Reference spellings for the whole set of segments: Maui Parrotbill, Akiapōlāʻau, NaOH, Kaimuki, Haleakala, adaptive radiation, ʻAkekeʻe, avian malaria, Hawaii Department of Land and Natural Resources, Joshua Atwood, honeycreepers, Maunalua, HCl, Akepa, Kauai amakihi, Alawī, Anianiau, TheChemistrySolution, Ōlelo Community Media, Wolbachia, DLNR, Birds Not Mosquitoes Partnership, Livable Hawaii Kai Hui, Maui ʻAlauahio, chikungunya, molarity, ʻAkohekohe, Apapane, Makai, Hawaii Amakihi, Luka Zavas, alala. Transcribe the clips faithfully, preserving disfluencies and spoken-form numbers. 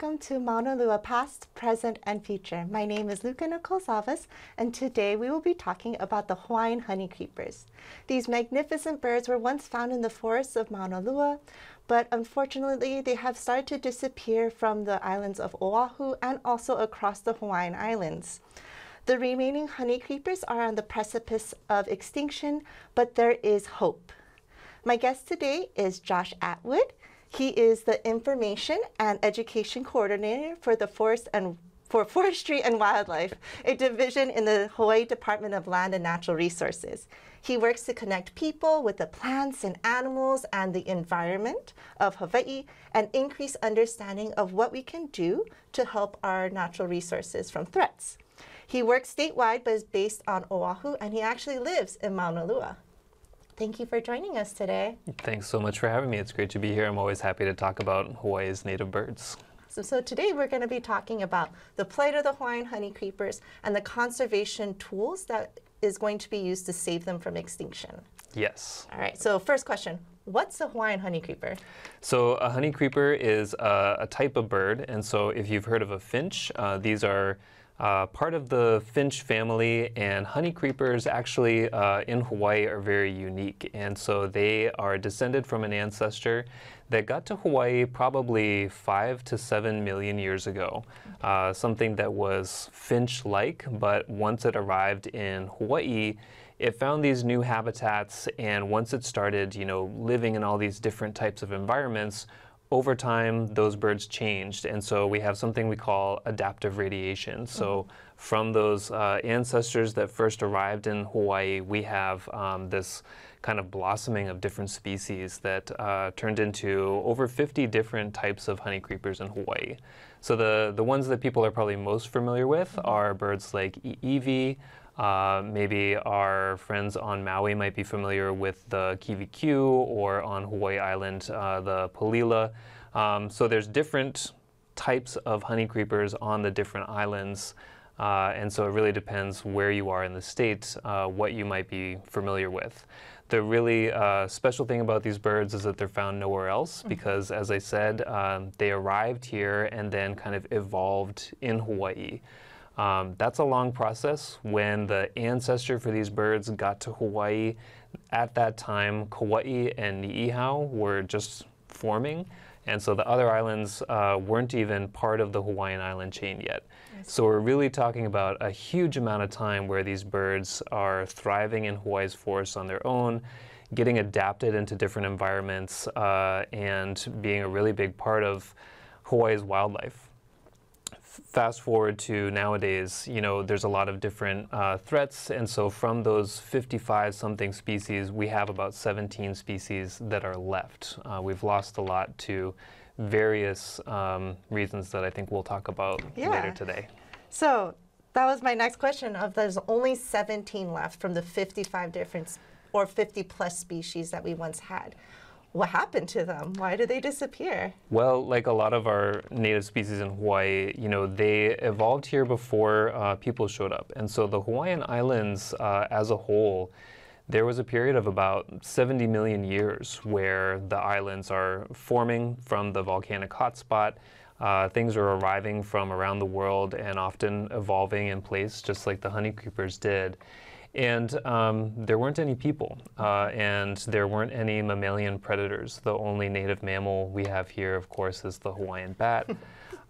welcome to Maunalua Past, Present, and Future. My name is Luka Zavas, and today we will be talking about the Hawaiian honeycreepers. These magnificent birds were once found in the forests of Maunalua, but unfortunately they have started to disappear from the islands of Oahu and also across the Hawaiian Islands. The remaining honeycreepers are on the precipice of extinction, but there is hope. My guest today is Josh Atwood. He is the Information and Education Coordinator for the Forest and for Forestry and Wildlife, a division in the Hawaii Department of Land and Natural Resources. He works to connect people with the plants and animals and the environment of Hawaii and increase understanding of what we can do to help our natural resources from threats. He works statewide but is based on Oahu, and he actually lives in Maunalua. Thank you for joining us today. Thanks so much for having me. It's great to be here. I'm always happy to talk about Hawaii's native birds. So, so today we're going to be talking about the plight of the Hawaiian honeycreepers and the conservation tools that is going to be used to save them from extinction. Yes. All right. So first question. What's a Hawaiian honeycreeper? So a honeycreeper is a, a type of bird. And so if you've heard of a finch, uh, these are Uh, part of the finch family, and honeycreepers actually uh, in Hawaii are very unique, and so they are descended from an ancestor that got to Hawaii probably five to seven million years ago. Uh, something that was finch-like, but once it arrived in Hawaii, it found these new habitats, and once it started, you know, living in all these different types of environments, over time, those birds changed, and so we have something we call adaptive radiation. So from those uh, ancestors that first arrived in Hawaii, we have um, this kind of blossoming of different species that uh, turned into over fifty different types of honeycreepers in Hawaii. So the, the ones that people are probably most familiar with are birds like ʻiʻiwi. Uh, maybe our friends on Maui might be familiar with the Kīwikiu, or on Hawaii Island, uh, the Palila. Um, so there's different types of honeycreepers on the different islands. Uh, and so it really depends where you are in the state, uh, what you might be familiar with. The really uh, special thing about these birds is that they're found nowhere else because, as I said, um, they arrived here and then kind of evolved in Hawaii. Um, that's a long process. When the ancestor for these birds got to Hawaii, at that time, Kauai and Niihau were just forming, and so the other islands uh, weren't even part of the Hawaiian island chain yet. So we're really talking about a huge amount of time where these birds are thriving in Hawaii's forests on their own, getting adapted into different environments, uh, and being a really big part of Hawaii's wildlife. Fast forward to nowadays, you know, there's a lot of different uh, threats, and so from those fifty-five something species, we have about seventeen species that are left. Uh, we've lost a lot to various um, reasons that I think we'll talk about yeah. later today. So that was my next question, of there's only seventeen left from the fifty-five different or fifty plus species that we once had. What happened to them? Why did they disappear? Well, like a lot of our native species in Hawaii, you know, they evolved here before uh, people showed up. And so the Hawaiian Islands uh, as a whole, there was a period of about seventy million years where the islands are forming from the volcanic hotspot. Uh, things are arriving from around the world and often evolving in place, just like the honeycreepers did. And um, there weren't any people, uh, and there weren't any mammalian predators. The only native mammal we have here, of course, is the Hawaiian bat,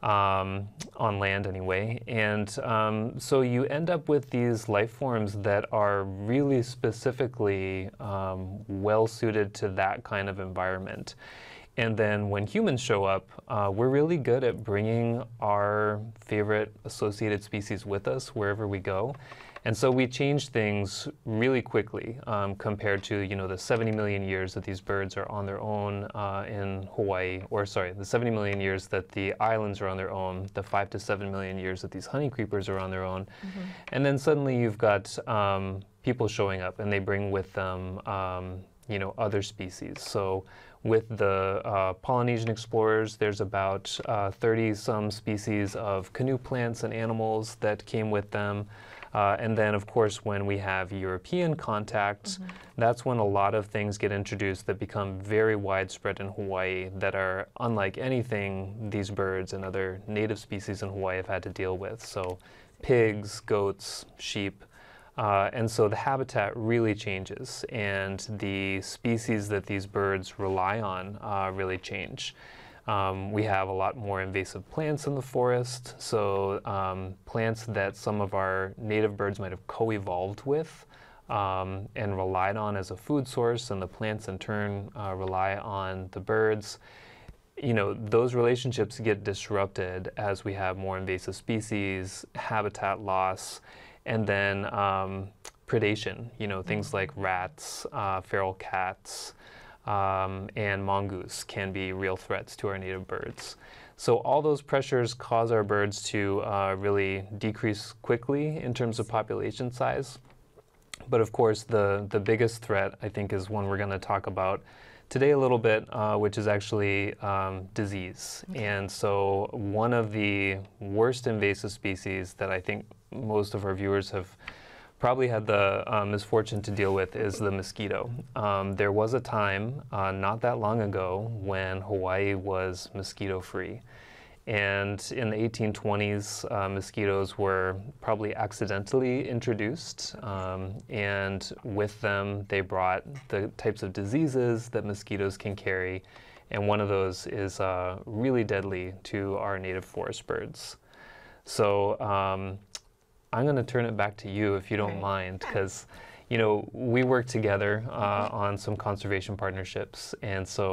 um, on land anyway. And um, so you end up with these life forms that are really specifically um, well-suited to that kind of environment. And then when humans show up, uh, we're really good at bringing our favorite associated species with us wherever we go. And so we change things really quickly um, compared to, you know, the seventy million years that these birds are on their own uh, in Hawaii, or sorry, the seventy million years that the islands are on their own, the five to seven million years that these honeycreepers are on their own. Mm-hmm. And then suddenly you've got um, people showing up, and they bring with them, um, you know, other species. So With the uh, Polynesian explorers, there's about uh, thirty some species of canoe plants and animals that came with them. Uh, and then, of course, when we have European contacts, mm-hmm. that's when a lot of things get introduced that become very widespread in Hawaii that are unlike anything these birds and other native species in Hawaii have had to deal with. So pigs, goats, sheep. Uh, and so the habitat really changes, and the species that these birds rely on uh, really change. Um, we have a lot more invasive plants in the forest, so um, plants that some of our native birds might have co-evolved with um, and relied on as a food source, and the plants in turn uh, rely on the birds. You know, those relationships get disrupted as we have more invasive species, habitat loss, and then um, predation, you know, things like rats, uh, feral cats, Um, and mongoose can be real threats to our native birds. So all those pressures cause our birds to uh, really decrease quickly in terms of population size. But of course, the, the biggest threat, I think, is one we're going to talk about today a little bit, uh, which is actually um, disease. Okay. And so one of the worst invasive species that I think most of our viewers have probably had the uh, misfortune to deal with is the mosquito. Um, there was a time uh, not that long ago when Hawaii was mosquito-free. And in the eighteen twenties, uh, mosquitoes were probably accidentally introduced. Um, and with them, they brought the types of diseases that mosquitoes can carry. And one of those is uh, really deadly to our native forest birds. So, um, I'm going to turn it back to you, if you don't mind, because, you know, we work together uh, on some conservation partnerships. And so,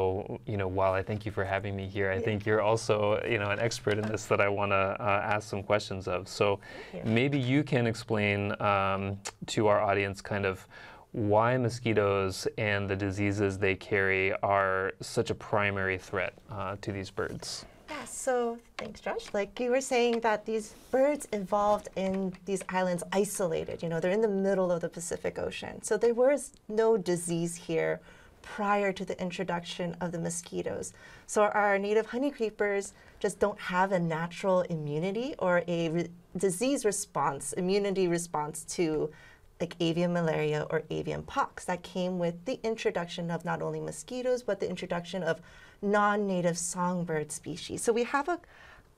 you know, while I thank you for having me here, I think you're also, you know, an expert in this that I want to uh, ask some questions of. So maybe you can explain um, to our audience kind of why mosquitoes and the diseases they carry are such a primary threat uh, to these birds. Yeah, so thanks, Josh. Like you were saying, that these birds evolved in these islands isolated. You know, they're in the middle of the Pacific Ocean. So there was no disease here prior to the introduction of the mosquitoes. So our native honeycreepers just don't have a natural immunity or a re disease response, immunity response to like avian malaria or avian pox that came with the introduction of not only mosquitoes, but the introduction of non-native songbird species. So we have a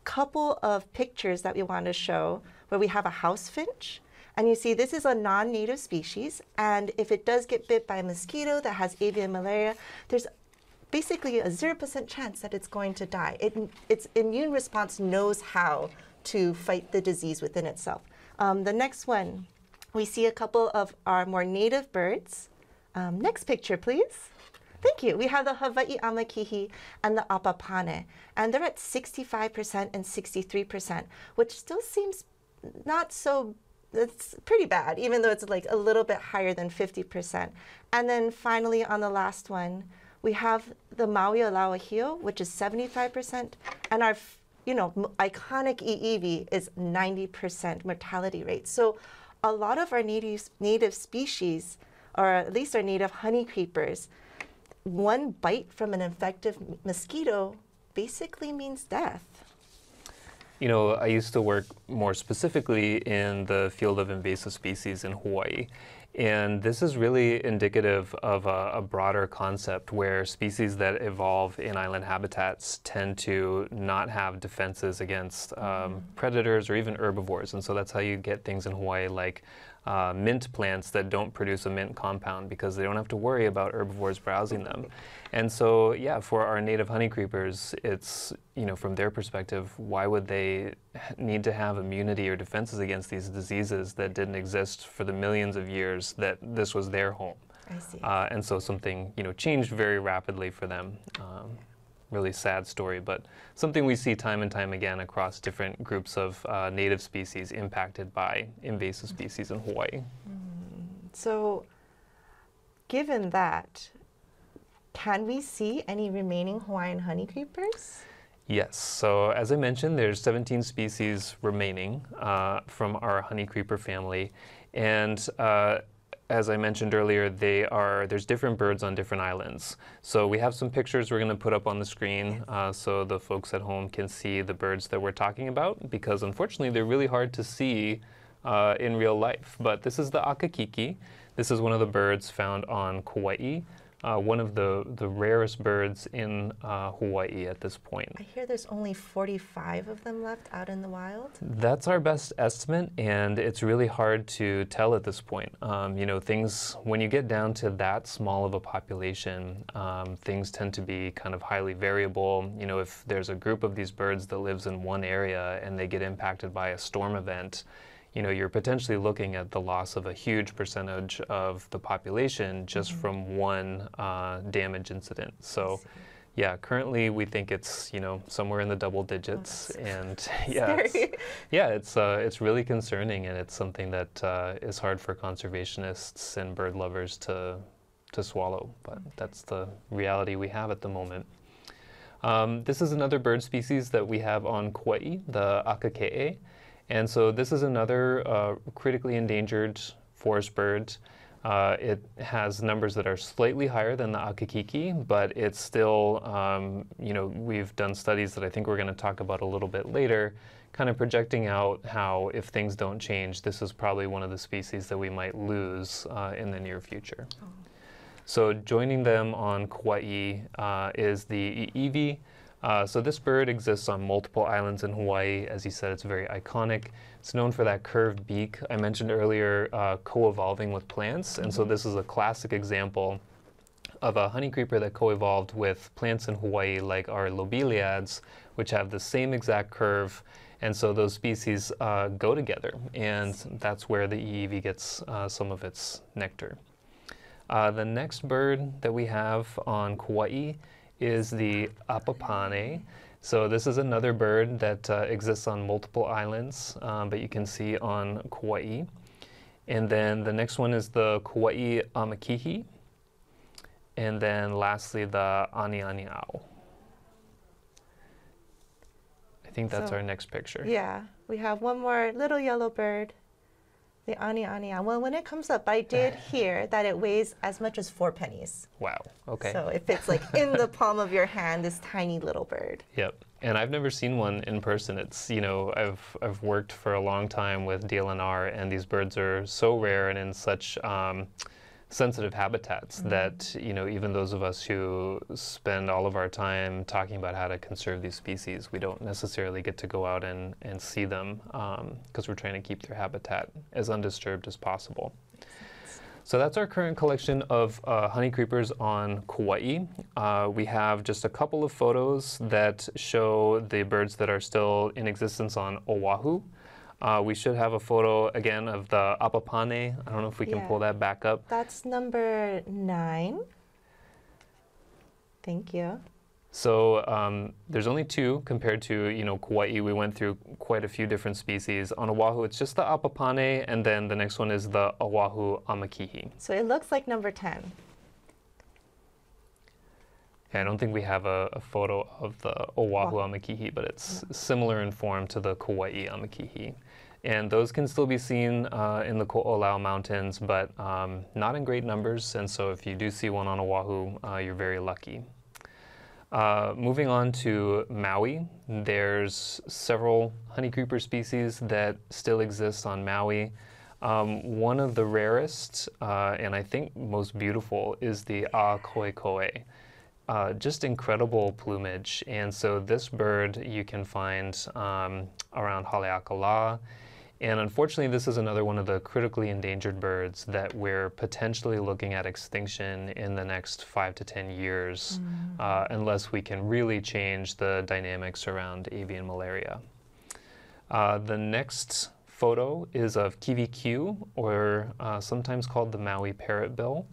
couple of pictures that we want to show where we have a house finch. And you see this is a non-native species. And if it does get bit by a mosquito that has avian malaria, there's basically a zero percent chance that it's going to die. It, its immune response knows how to fight the disease within itself. Um, the next one, we see a couple of our more native birds. Um, next picture, please. Thank you. We have the Hawaii Amakihi and the Apapane, and they're at sixty-five percent and sixty-three percent, which still seems not so, it's pretty bad, even though it's like a little bit higher than fifty percent. And then finally, on the last one, we have the Maui ʻAlauahio, which is seventy-five percent, and our, you know, iconic ʻiʻiwi is ninety percent mortality rate. So a lot of our native, native species, or at least our native honeycreepers, one bite from an infective mosquito basically means death. You know, I used to work more specifically in the field of invasive species in Hawaii. And this is really indicative of a, a broader concept where species that evolve in island habitats tend to not have defenses against um, mm-hmm. predators or even herbivores. And so that's how you get things in Hawaii like uh, mint plants that don't produce a mint compound because they don't have to worry about herbivores browsing them. And so, yeah, for our native honeycreepers, it's, you know, from their perspective, why would they need to have immunity or defenses against these diseases that didn't exist for the millions of years that this was their home? I see. Uh, and so something, you know, changed very rapidly for them. Um, really sad story, but something we see time and time again across different groups of uh, native species impacted by invasive species in Hawaii. Mm. So given that, can we see any remaining Hawaiian honeycreepers? Yes. So as I mentioned, there's seventeen species remaining uh, from our honeycreeper family. And uh, as I mentioned earlier, they are, there's different birds on different islands. So we have some pictures we're going to put up on the screen uh, so the folks at home can see the birds that we're talking about, because unfortunately they're really hard to see uh, in real life. But this is the Akakiki. This is one of the birds found on Kauai, uh, one of the, the rarest birds in uh, Hawaii at this point. I hear there's only forty-five of them left out in the wild? That's our best estimate, and it's really hard to tell at this point. Um, you know, things, when you get down to that small of a population, um, things tend to be kind of highly variable. You know, if there's a group of these birds that lives in one area and they get impacted by a storm event, you know, you're potentially looking at the loss of a huge percentage of the population just mm-hmm. from one uh, damage incident. So, yeah, currently we think it's, you know, somewhere in the double digits, oh, and yeah, it's, yeah, it's uh, it's really concerning, and it's something that uh, is hard for conservationists and bird lovers to to swallow. But okay. that's the reality we have at the moment. Um, this is another bird species that we have on Kauai, the ʻAkekeʻe. And so this is another uh, critically endangered forest bird. Uh, it has numbers that are slightly higher than the Akakiki, but it's still, um, you know, we've done studies that I think we're going to talk about a little bit later, kind of projecting out how if things don't change, this is probably one of the species that we might lose uh, in the near future. Oh. So joining them on Kauai uh, is the ʻiʻiwi. Uh, so this bird exists on multiple islands in Hawaii. As you said, it's very iconic. It's known for that curved beak I mentioned earlier, uh, co-evolving with plants. And so this is a classic example of a honeycreeper that co-evolved with plants in Hawaii, like our lobeliads, which have the same exact curve. And so those species uh, go together. And that's where the ʻiʻiwi gets uh, some of its nectar. Uh, the next bird that we have on Kauai is the Apapane. So this is another bird that uh, exists on multiple islands, um, but you can see on Kauai. And then the next one is the Hawaii Amakihi. And then lastly, the Anianiau. I think that's so, our next picture. Yeah, we have one more little yellow bird, the Anianiau. Well, when it comes up, I did hear that it weighs as much as four pennies. Wow, okay. So it fits like in the palm of your hand, this tiny little bird. Yep, and I've never seen one in person. It's, you know, I've, I've worked for a long time with D L N R, and these birds are so rare and in such um, sensitive habitats mm-hmm. that, you know, even those of us who spend all of our time talking about how to conserve these species, we don't necessarily get to go out and, and see them because um, we're trying to keep their habitat as undisturbed as possible. So that's our current collection of uh, honeycreepers on Kauai. Uh, we have just a couple of photos that show the birds that are still in existence on Oahu. Uh, we should have a photo, again, of the Apapane. I don't know if we can yeah. pull that back up. That's number nine. Thank you. So um, there's only two compared to, you know, Kauai. We went through quite a few different species. On Oahu, it's just the Apapane, and then the next one is the O'ahu amakihi. So it looks like number ten. I don't think we have a, a photo of the O'ahu amakihi, but it's yeah. similar in form to the Kauai amakihi. And those can still be seen uh, in the Ko'olau Mountains, but um, not in great numbers. And so if you do see one on Oahu, uh, you're very lucky. Uh, moving on to Maui, there's several honeycreeper species that still exist on Maui. Um, one of the rarest, uh, and I think most beautiful, is the ʻAkohekohe. Uh, just incredible plumage. And so this bird you can find um, around Haleakala. And unfortunately, this is another one of the critically endangered birds that we're potentially looking at extinction in the next five to ten years, mm. uh, unless we can really change the dynamics around avian malaria. Uh, the next photo is of Kīwikiu, or uh, sometimes called the Maui Parrotbill.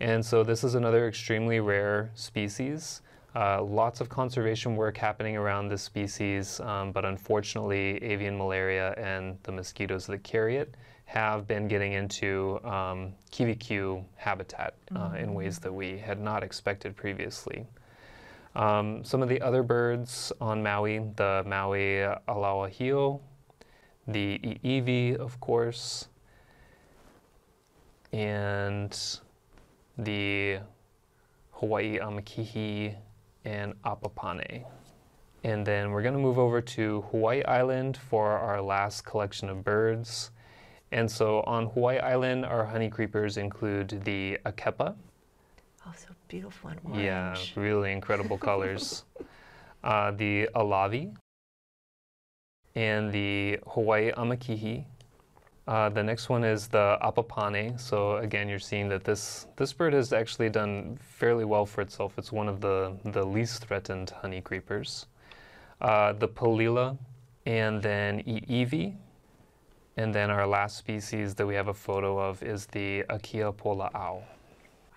And so this is another extremely rare species. Uh, lots of conservation work happening around this species, um, but unfortunately avian malaria and the mosquitoes that carry it have been getting into um, Kīwikiu habitat uh, mm-hmm. in ways that we had not expected previously. Um, some of the other birds on Maui, the Maui ʻAlauahio, the ʻiʻiwi, of course, and the Hawaii Amakihi and Apapane. And then we're going to move over to Hawaii Island for our last collection of birds. And so on Hawaii Island, our honeycreepers include the Akepa. Oh, so beautiful and orange. Yeah, really incredible colors. uh, the Alawī and the Hawaii Amakihi. Uh, the next one is the Apapane. So again, you're seeing that this, this bird has actually done fairly well for itself. It's one of the, the least threatened honeycreepers. Uh, the Palila, and then ʻiʻiwi. And then our last species that we have a photo of is the Akiapōlāʻau,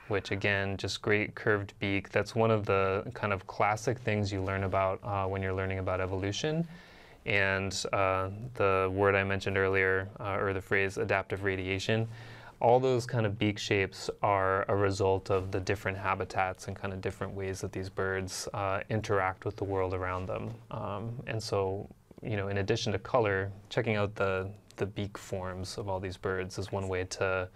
which again, just great curved beak. That's one of the kind of classic things you learn about uh, when you're learning about evolution. And uh, the word I mentioned earlier, uh, or the phrase adaptive radiation, all those kind of beak shapes are a result of the different habitats and kind of different ways that these birds uh, interact with the world around them. Um, and so, you know, in addition to color, checking out the, the beak forms of all these birds is one way to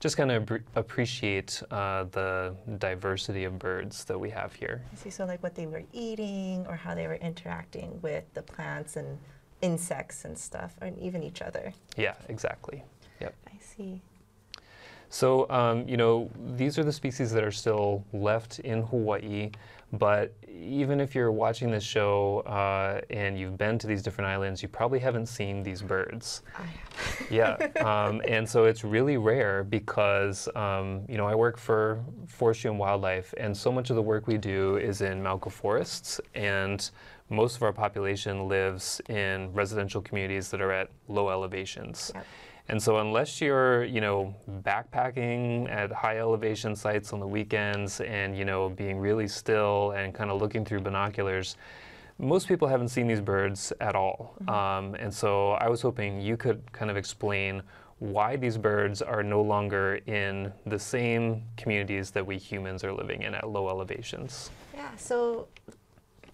just kind of appreciate uh, the diversity of birds that we have here. I see, so like what they were eating or how they were interacting with the plants and insects and stuff, and even each other. Yeah, exactly. Yep. I see. So, um, you know, these are the species that are still left in Hawaii, but even if you're watching this show uh, and you've been to these different islands, you probably haven't seen these birds. I have. Yeah, um, and so it's really rare because, um, you know, I work for Forestry and Wildlife, and so much of the work we do is in Malka forests, and most of our population lives in residential communities that are at low elevations. Yep. And so unless you're, you know, backpacking at high elevation sites on the weekends and, you know, being really still and kind of looking through binoculars, most people haven't seen these birds at all. Mm-hmm. Um, and so I was hoping you could kind of explain why these birds are no longer in the same communities that we humans are living in at low elevations. Yeah, so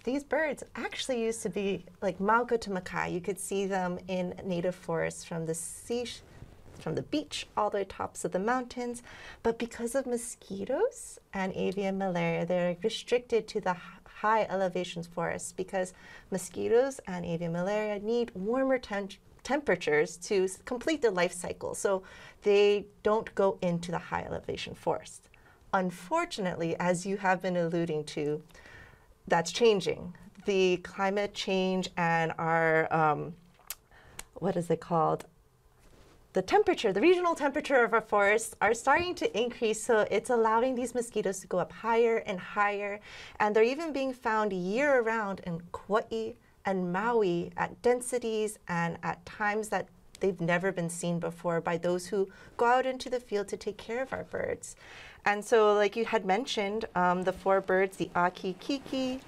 these birds actually used to be like Mauka to Makai. You could see them in native forests from the sea, from the beach all the way tops of the mountains. But because of mosquitoes and avian malaria, they're restricted to the high elevations forests because mosquitoes and avian malaria need warmer temperatures temperatures to complete their life cycle. So they don't go into the high elevation forest. Unfortunately, as you have been alluding to, that's changing. The climate change and our, um, what is it called? The temperature, the regional temperature of our forests are starting to increase, so it's allowing these mosquitoes to go up higher and higher, and they're even being found year-round in Kauai and Maui at densities and at times that they've never been seen before by those who go out into the field to take care of our birds. And so, like you had mentioned, um, the four birds, the Akakiki,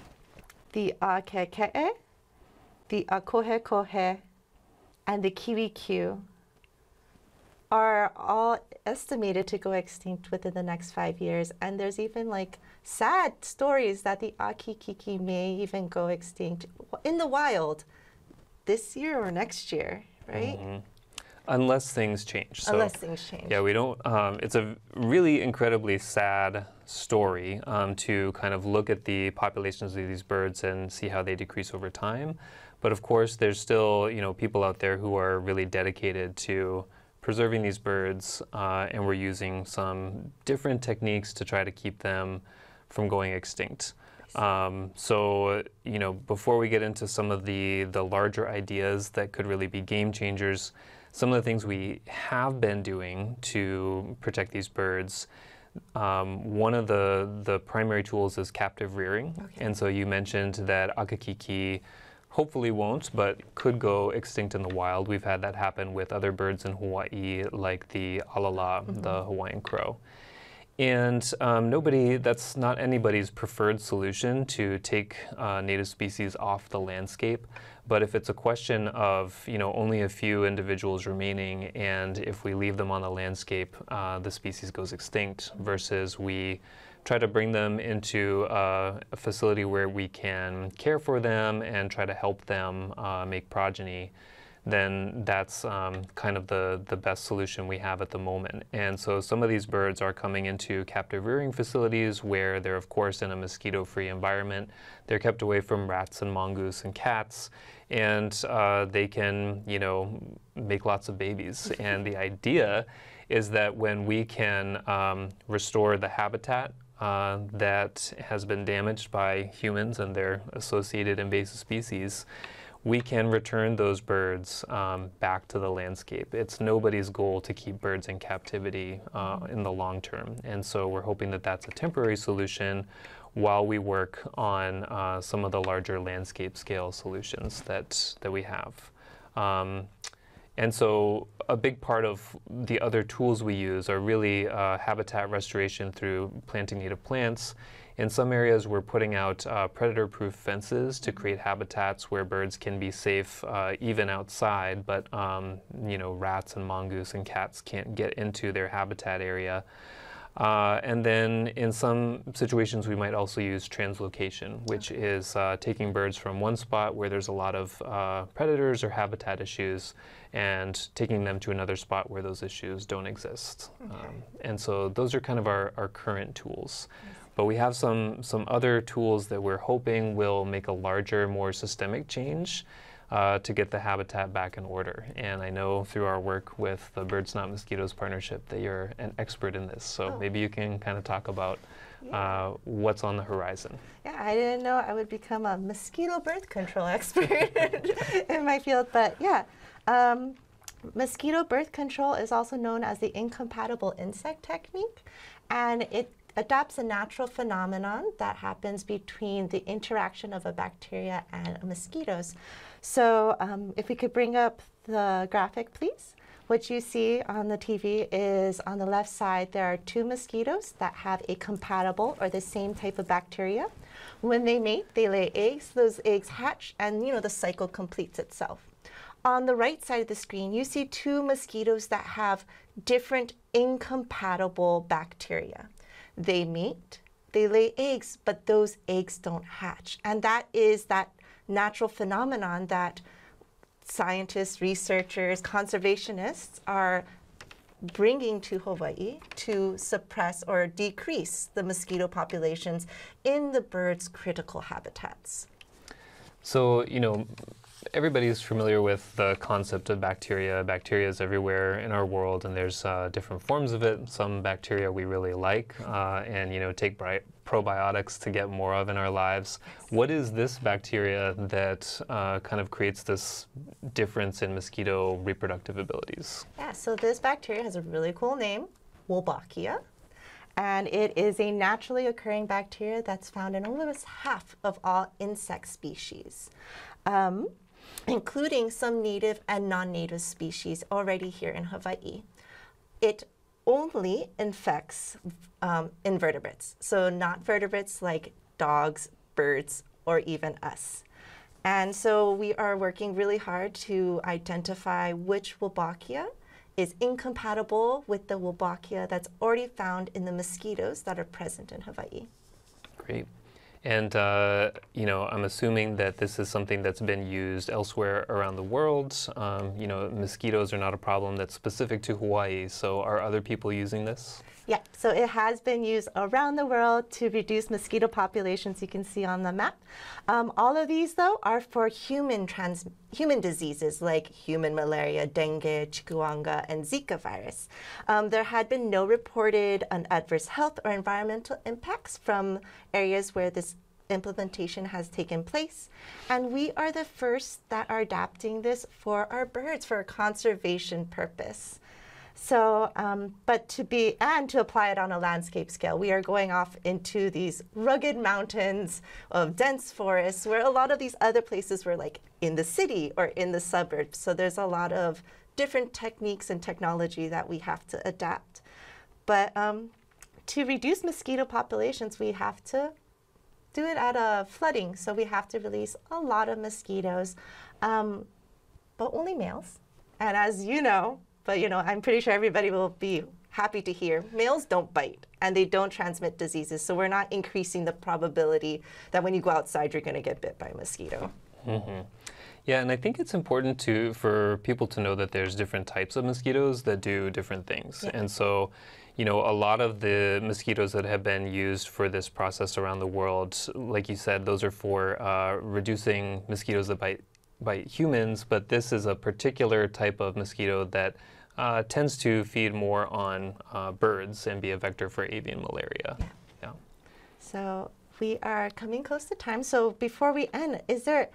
the Akekeʻe, the Akohekohe, and the Kīwikiu, are all estimated to go extinct within the next five years. And there's even like sad stories that the Akakiki may even go extinct in the wild this year or next year, right? Mm-hmm. Unless things change. So, Unless things change. Yeah, we don't, um, it's a really incredibly sad story um, to kind of look at the populations of these birds and see how they decrease over time. But of course, there's still, you know, people out there who are really dedicated to preserving these birds, uh, and we're using some different techniques to try to keep them from going extinct. Um, so, you know, before we get into some of the, the larger ideas that could really be game changers, some of the things we have been doing to protect these birds, um, one of the, the primary tools is captive rearing. Okay. And so you mentioned that Akakiki hopefully won't, but could go extinct in the wild. We've had that happen with other birds in Hawaii, like the alala, mm-hmm. the Hawaiian crow. And um, nobody, that's not anybody's preferred solution to take uh, native species off the landscape. But if it's a question of, you know, only a few individuals remaining, and if we leave them on the landscape, uh, the species goes extinct, versus we try to bring them into uh, a facility where we can care for them and try to help them uh, make progeny, then that's um, kind of the, the best solution we have at the moment. And so some of these birds are coming into captive rearing facilities where they're, of course, in a mosquito-free environment. They're kept away from rats and mongoose and cats, and uh, they can, you know, make lots of babies. And the idea is that when we can um, restore the habitat Uh, that has been damaged by humans and their associated invasive species, we can return those birds um, back to the landscape. It's nobody's goal to keep birds in captivity uh, in the long term. And so we're hoping that that's a temporary solution while we work on uh, some of the larger landscape scale solutions that, that we have. Um, And so a big part of the other tools we use are really uh, habitat restoration through planting native plants. In some areas, we're putting out uh, predator-proof fences to create habitats where birds can be safe uh, even outside, but um, you know, rats and mongoose and cats can't get into their habitat area. Uh, and then in some situations, we might also use translocation, which is uh, taking birds from one spot where there's a lot of uh, predators or habitat issues and taking them to another spot where those issues don't exist. Okay. Um, and so those are kind of our, our current tools. But we have some, some other tools that we're hoping will make a larger, more systemic change Uh, to get the habitat back in order. And I know through our work with the Birds Not Mosquitoes Partnership that you're an expert in this. So oh. maybe you can kind of talk about yeah. uh, what's on the horizon. Yeah, I didn't know I would become a mosquito birth control expert in my field, but yeah. Um, mosquito birth control is also known as the incompatible insect technique, and it adopts a natural phenomenon that happens between the interaction of a bacteria and mosquitoes. So um, if we could bring up the graphic, please. What you see on the T V is on the left side, there are two mosquitoes that have a compatible or the same type of bacteria. When they mate, they lay eggs. Those eggs hatch, and you know the cycle completes itself. On the right side of the screen, you see two mosquitoes that have different incompatible bacteria. They mate, they lay eggs, but those eggs don't hatch. And that is that natural phenomenon that scientists, researchers, conservationists are bringing to Hawaii to suppress or decrease the mosquito populations in the birds' critical habitats. So, you know, everybody's familiar with the concept of bacteria. Bacteria is everywhere in our world, and there's uh, different forms of it. Some bacteria we really like uh, and, you know, take probiotics to get more of in our lives. What is this bacteria that uh, kind of creates this difference in mosquito reproductive abilities? Yeah, so this bacteria has a really cool name, Wolbachia. And it is a naturally occurring bacteria that's found in almost half of all insect species, Um, including some native and non-native species already here in Hawaii. It only infects um, invertebrates, so not vertebrates like dogs, birds, or even us. And so we are working really hard to identify which Wolbachia is incompatible with the Wolbachia that's already found in the mosquitoes that are present in Hawaii. Great. And, uh, you know, I'm assuming that this is something that's been used elsewhere around the world. Um, you know, mosquitoes are not a problem that's specific to Hawaii, so are other people using this? Yeah, so it has been used around the world to reduce mosquito populations, you can see on the map. Um, all of these, though, are for human, trans human diseases like human malaria, dengue, chikungunya, and Zika virus. Um, there had been no reported adverse health or environmental impacts from areas where this implementation has taken place, and we are the first that are adapting this for our birds for a conservation purpose. So, um, but to be, and to apply it on a landscape scale, we are going off into these rugged mountains of dense forests where a lot of these other places were like in the city or in the suburbs. So there's a lot of different techniques and technology that we have to adapt. But um, to reduce mosquito populations, we have to do it at a flooding. So we have to release a lot of mosquitoes, um, but only males. And as you know, but you know, I'm pretty sure everybody will be happy to hear, males don't bite and they don't transmit diseases. So we're not increasing the probability that when you go outside, you're gonna get bit by a mosquito. Mm-hmm. Yeah, and I think it's important to for people to know that there's different types of mosquitoes that do different things. Yeah. And so, you know, a lot of the mosquitoes that have been used for this process around the world, like you said, those are for uh, reducing mosquitoes that bite, bite humans, but this is a particular type of mosquito that uh, tends to feed more on uh, birds and be a vector for avian malaria. Yeah. Yeah. So we are coming close to time. So before we end, is there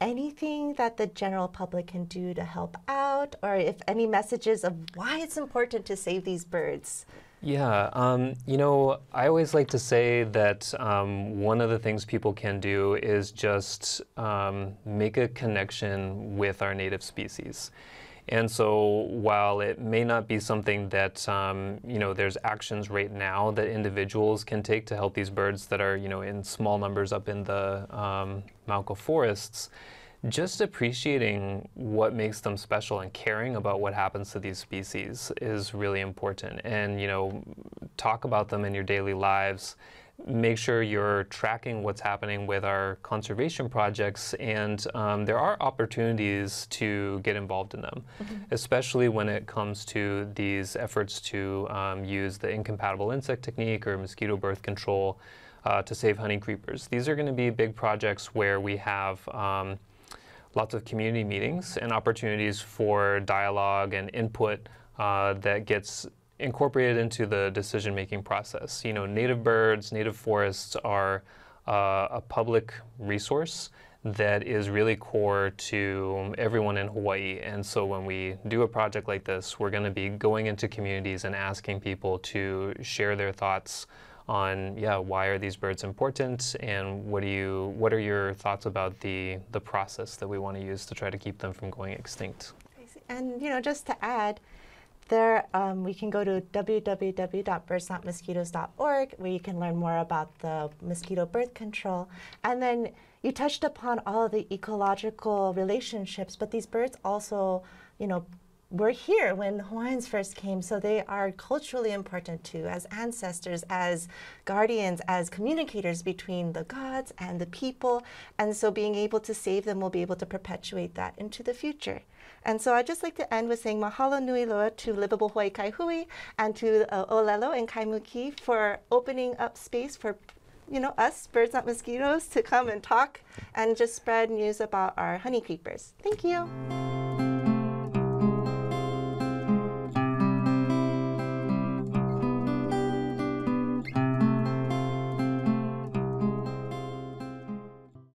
anything that the general public can do to help out, or if any messages of why it's important to save these birds? Yeah, um, you know, I always like to say that um, one of the things people can do is just um, make a connection with our native species. And so while it may not be something that, um, you know, there's actions right now that individuals can take to help these birds that are, you know, in small numbers up in the um, Malka forests, just appreciating what makes them special and caring about what happens to these species is really important. And, you know, talk about them in your daily lives. Make sure you're tracking what's happening with our conservation projects, and um, there are opportunities to get involved in them, mm-hmm. especially when it comes to these efforts to um, use the incompatible insect technique or mosquito birth control uh, to save honeycreepers. These are going to be big projects where we have um, lots of community meetings and opportunities for dialogue and input uh, that gets incorporated into the decision-making process. You know, native birds, native forests are uh, a public resource that is really core to everyone in Hawaii. And so when we do a project like this, we're going to be going into communities and asking people to share their thoughts on, yeah, why are these birds important, and what do you, what are your thoughts about the the process that we want to use to try to keep them from going extinct? And, you know, just to add, there, um, we can go to w w w dot birds not mosquitoes dot org, where you can learn more about the mosquito birth control. And then you touched upon all of the ecological relationships, but these birds also, you know, were here when Hawaiians first came, so they are culturally important too, as ancestors, as guardians, as communicators between the gods and the people. And so being able to save them will be able to perpetuate that into the future. And so I'd just like to end with saying mahalo nui loa to Livable Hawaii Kai Hui and to uh, ʻōlelo and Kaimuki for opening up space for, you know, us, Birds Not Mosquitoes, to come and talk and just spread news about our honeycreepers. Thank you.